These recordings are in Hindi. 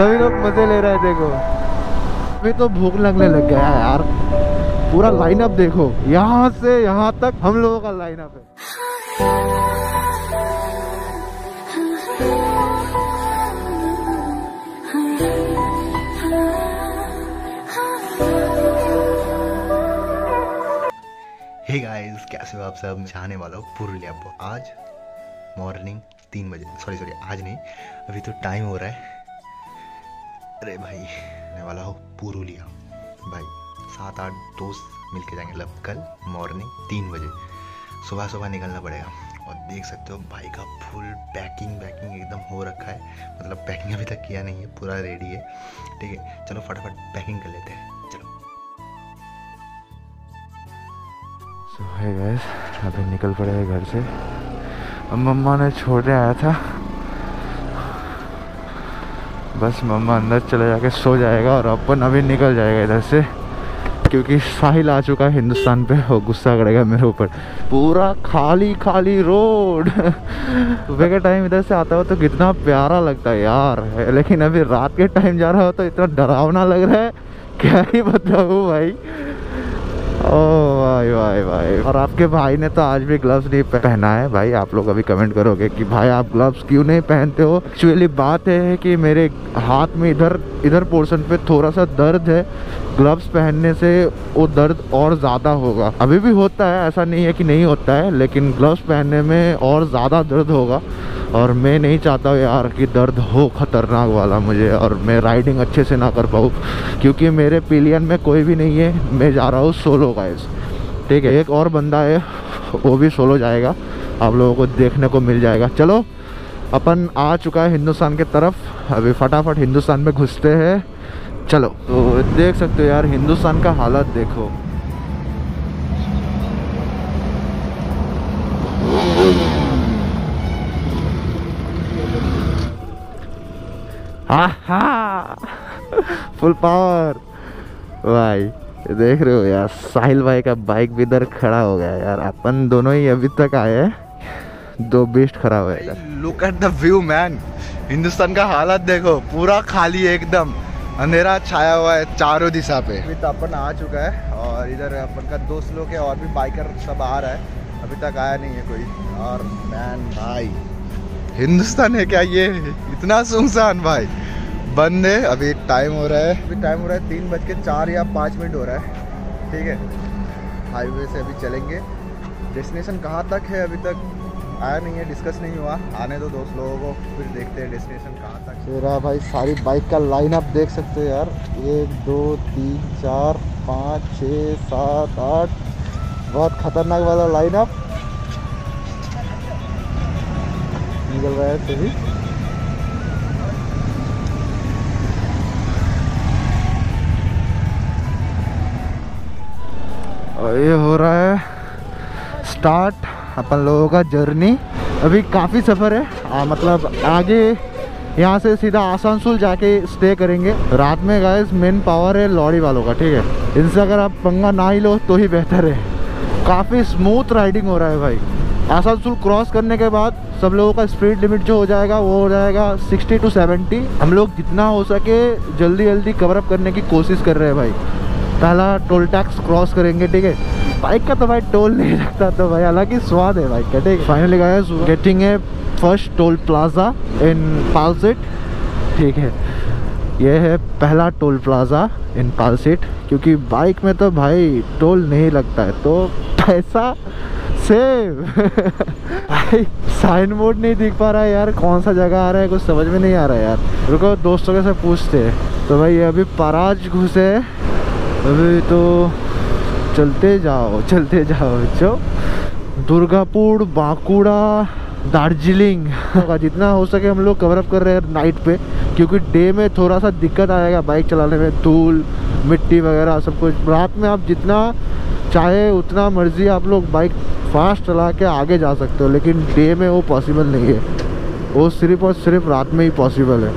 सभी लोग मजे ले रहे हैं। देखो अभी तो भूख लगने लग गया है यार। पूरा लाइनअप देखो, यहाँ से यहाँ तक हम लोगों का लाइनअप है। हे गाइस, कैसे हो आप सब? जाने वाला हूँ पुरुलिया को आज मॉर्निंग 3 बजे। सॉरी आज नहीं, अभी तो टाइम हो रहा है। अरे भाई आने वाला हो पुरुलिया भाई, 7-8 दोस्त मिल के जाएंगे। मतलब कल मॉर्निंग 3 बजे सुबह निकलना पड़ेगा। और देख सकते हो भाई का फुल पैकिंग एकदम हो रखा है। मतलब पैकिंग अभी तक किया नहीं है, पूरा रेडी है। ठीक है, चलो फटाफट पैकिंग कर लेते हैं। चलो सुबह गैस अभी निकल पड़े हैं घर से। अब मम्मा ने छोड़ने आया था, बस मम्मा अंदर चले जाके सो जाएगा और अपन अभी निकल जाएगा इधर से, क्योंकि साहिल आ चुका है हिंदुस्तान पे। वो गुस्सा करेगा मेरे ऊपर। पूरा खाली रोड। सुबह के टाइम इधर से आता हो तो कितना प्यारा लगता है यार, लेकिन अभी रात के टाइम जा रहा हो तो इतना डरावना लग रहा है, क्या ही बताऊँ भाई। ओ भाई भाई भाई, और आपके भाई ने तो आज भी ग्लव्स नहीं पहना है। भाई आप लोग अभी कमेंट करोगे कि भाई आप ग्लव्स क्यों नहीं पहनते हो। एक्चुअली बात यह है कि मेरे हाथ में इधर पोर्शन पे थोड़ा सा दर्द है। ग्लव्स पहनने से वो दर्द और ज़्यादा होगा। अभी भी होता है, ऐसा नहीं है कि नहीं होता है, लेकिन ग्लव्स पहनने में और ज़्यादा दर्द होगा। और मैं नहीं चाहता यार कि दर्द हो ख़तरनाक वाला मुझे, और मैं राइडिंग अच्छे से ना कर पाऊँ, क्योंकि मेरे पिलियन में कोई भी नहीं है। मैं जा रहा हूँ सोलो गाइस। ठीक है, एक और बंदा है, वो भी सोलो जाएगा। आप लोगों को देखने को मिल जाएगा। चलो अपन आ चुका है हिंदुस्तान के तरफ, अभी फटाफट हिंदुस्तान में घुसते हैं। चलो तो देख सकते हो यार हिंदुस्तान का हालत देखो। फुल पावर भाई, देख रहे हो यार साहिल भाई का बाइक भी इधर खड़ा हो गया यार। अपन दोनों ही अभी तक आए हैं, दो बेस्ट खड़ा हुआ है। Look at the view man, Hindustan का हालत देखो। पूरा खाली एकदम, अंधेरा छाया हुआ है चारों दिशा पे। अभी तो अपन आ चुका है और इधर अपन का दोस्त लोग है और भी बाइकर सब आ रहा है। अभी तक आया नहीं है कोई। और मैन भाई हिंदुस्तान है क्या ये, इतना सुनसान भाई बंद है। अभी टाइम हो रहा है 3:04 या 3:05 हो रहा है। ठीक है, हाईवे से अभी चलेंगे। डेस्टिनेशन कहाँ तक है अभी तक आया नहीं है, डिस्कस नहीं हुआ। आने दो दोस्त लोगों को, फिर देखते हैं डेस्टिनेशन कहाँ तक। तेरा भाई सारी बाइक का लाइन आप देख सकते हो यार। 1 2 3 4 5 6 7 8 बहुत खतरनाक वाला लाइन आप निकल रहा है। सभी और ये हो रहा है स्टार्ट अपन लोगों का जर्नी। अभी काफ़ी सफ़र है। मतलब आगे यहाँ से सीधा आसनसोल जाके स्टे करेंगे रात में। गाइस मेन पावर है लॉरी वालों का। ठीक है, इनसे अगर आप पंगा ना ही लो तो ही बेहतर है। काफ़ी स्मूथ राइडिंग हो रहा है भाई। आसनसोल क्रॉस करने के बाद सब लोगों का स्पीड लिमिट जो हो जाएगा वो हो जाएगा 60 to 70। हम लोग जितना हो सके जल्दी कवरअप करने की कोशिश कर रहे हैं भाई। पहला टोल टैक्स क्रॉस करेंगे। ठीक है, बाइक का तो भाई टोल नहीं लगता तो भाई हालांकि स्वाद है बाइक का। ठीक है, फाइनली गाइस गेटिंग है first toll plaza in Palsit. ठीक है, यह है पहला टोल प्लाजा इन पालसिट। क्योंकि बाइक में तो भाई टोल नहीं लगता है तो पैसा सेव। भाई साइन बोर्ड नहीं दिख पा रहा है यार, कौन सा जगह आ रहा है कुछ समझ में नहीं आ रहा है यार। रुको दोस्तों के साथ पूछते हैं। तो भाई अभी पराज घुसे, अभी तो चलते जाओ जो दुर्गापुर, बांकुड़ा, दार्जिलिंग। जितना हो सके हम लोग कवरअप कर रहे हैं नाइट पे, क्योंकि डे में थोड़ा सा दिक्कत आएगा बाइक चलाने में। धूल मिट्टी वगैरह सब कुछ। रात में आप जितना चाहे उतना मर्जी आप लोग बाइक फास्ट चला के आगे जा सकते हो, लेकिन डे में वो पॉसिबल नहीं है। वो सिर्फ और सिर्फ रात में ही पॉसिबल है।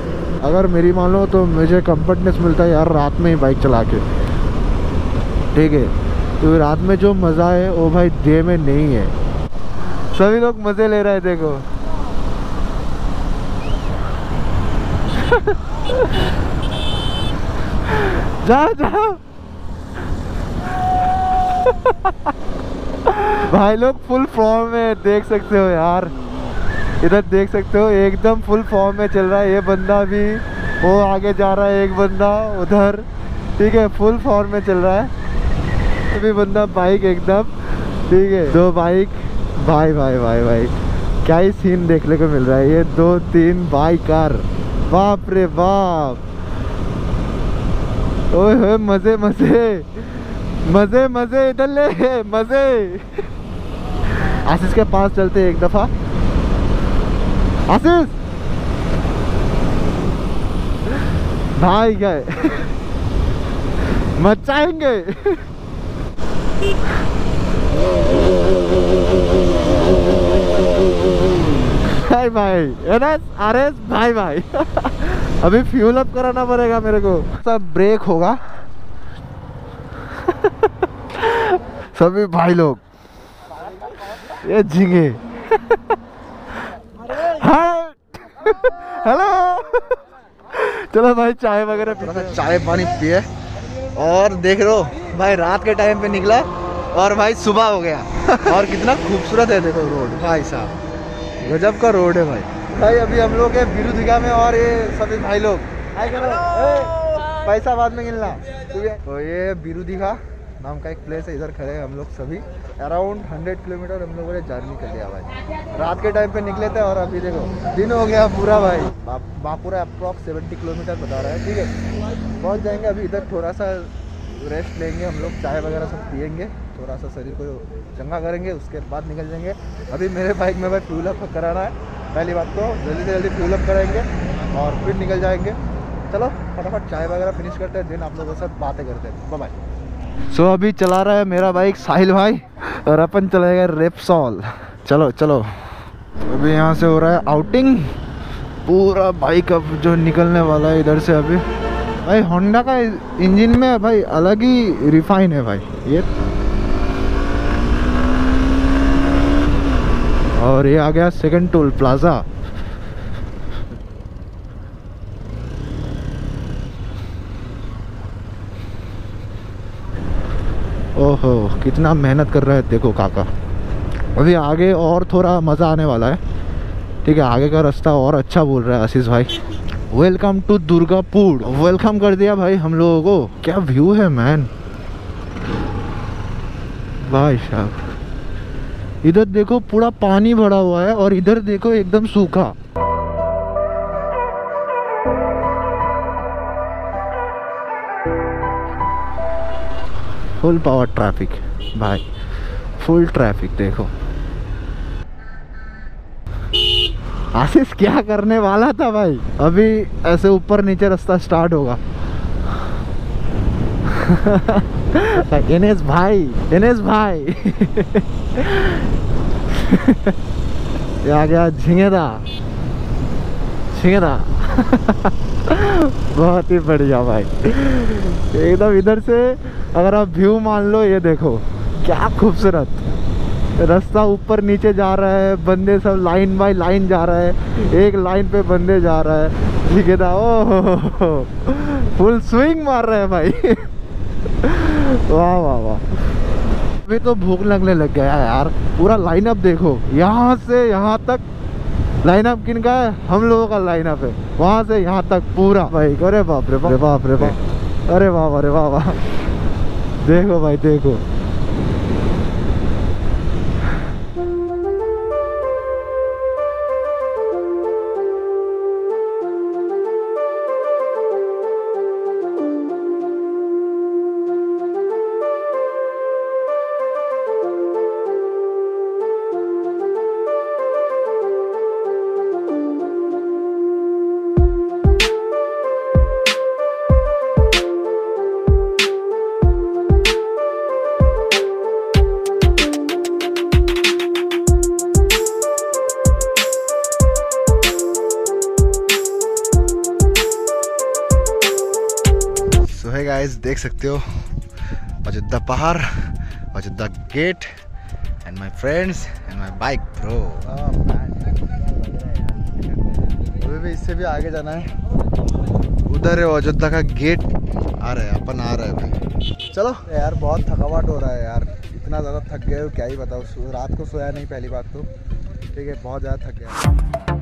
अगर मेरी मानो तो मुझे कंफर्टनेस मिलता है यार रात में ही बाइक चला के। ठीक है, तो रात में जो मज़ा है वो भाई डे में नहीं है। सभी लोग मज़े ले रहे हैं देखो। जाओ जाओ। भाई लोग फुल फॉर्म में देख सकते हो यार, इधर देख सकते हो एकदम फुल फॉर्म में चल रहा है ये बंदा भी, वो आगे जा रहा है एक बंदा उधर, ठीक है फुल फॉर्म में चल रहा है भी बंदा बाइक एकदम, ठीक है दो बाइक, भाई भाई भाई भाई क्या ही सीन देखने को मिल रहा है, ये दो तीन बाइकर, बाप रे बाप, ओए होए मजे मजे मजे मजे, इधर ले मजे। आशीष के पास चलते हैं एक दफा, आशीष भाई गए मचाएंगे। भाई भाई आरएस भाई भाई। अभी फ्यूल अप कराना पड़ेगा मेरे को, सब ब्रेक होगा। सभी भाई लोग ये झींगे। हेलो चलो भाई चाय वगैरह पीते हैं, चाय पानी पिए, और देख लो भाई रात के टाइम पे निकला और भाई सुबह हो गया। और कितना खूबसूरत है देखो रोड, भाई साहब गजब का रोड है भाई। भाई अभी हम लोग है बिरुदिगा में, और ये सभी भाई लोग पैसा बाद में गिनना। तो ये बिरुदिगा नाम का एक प्लेस है, इधर खड़े हैं हम लोग सभी। अराउंड 100 किलोमीटर हम लोगों ने जर्नी कर लिया भाई, रात के टाइम पे निकले थे और अभी देखो दिन हो गया पूरा भाई। बापूरा अप्रॉक्स 70 किलोमीटर बता रहा है, ठीक है पहुंच जाएंगे। अभी इधर थोड़ा सा रेस्ट लेंगे हम लोग, चाय वगैरह सब पियेंगे, थोड़ा सा शरीर को चंगा करेंगे, उसके बाद निकल जाएंगे। अभी मेरे बाइक में भाई फ्यूल अप कराना है, पहली बात तो जल्दी से जल्दी फ्यूल अप कराएंगे और फिर निकल जाएंगे। चलो फटाफट चाय वगैरह फिनिश करते हैं, दिन आप लोगों के साथ बातें करते हैं, बाय बाय। सो अभी चला रहा है मेरा बाइक साहिल भाई, और अपन चलाएगा रेपसॉल। चलो चलो अभी यहाँ से हो रहा है आउटिंग, पूरा बाइक अब जो निकलने वाला है इधर से। अभी भाई होंडा का इंजन में भाई अलग ही रिफाइन है भाई ये। और ये आ गया सेकंड टोल प्लाजा। ओहो कितना मेहनत कर रहा है देखो काका। अभी आगे और थोड़ा मज़ा आने वाला है, ठीक है आगे का रास्ता और अच्छा बोल रहा है आशीष भाई। वेलकम टू दुर्गापुर, वेलकम कर दिया भाई हम लोगों को। क्या व्यू है मैन भाई साहब, इधर देखो पूरा पानी भरा हुआ है और इधर देखो एकदम सूखा। फुल पावर ट्रैफिक भाई, फुल ट्रैफिक देखो। आशीष क्या करने वाला था भाई, अभी ऐसे ऊपर नीचे रास्ता स्टार्ट होगा। इनेस भाई। आ गया झिंगेरा। बहुत ही बढ़िया भाई एकदम। इधर से अगर आप व्यू मान लो, ये देखो क्या खूबसूरत रास्ता ऊपर नीचे जा रहा है, बंदे सब लाइन बाय लाइन जा रहा है, एक लाइन पे बंदे जा रहा है। ठीक है ना, ओ फुल स्विंग मार रहे हैं भाई। वाह वाह वाह। अभी तो भूख लगने लग गया यार, पूरा लाइनअप देखो, यहाँ से यहाँ तक लाइनअप किन का है, हम लोगों का लाइनअप है, वहाँ से यहाँ तक पूरा भाई। अरे बाप रे बाप, बाप रे बाप, अरे वाह अरे वाह वाह। देखो भाई देखो, देख सकते हो Ajodhya Pahar, Ajodhya gate, and my friends and my bike bro. इससे भी आगे जाना है, उधर है अयोध्या का गेट। आ रहा है अपन, आ रहा है भाई। चलो यार, बहुत थकावट हो रहा है यार, इतना ज़्यादा थक गए हो क्या ही बताओ। रात को सोया नहीं पहली बात तो, ठीक है, बहुत ज़्यादा थक गया।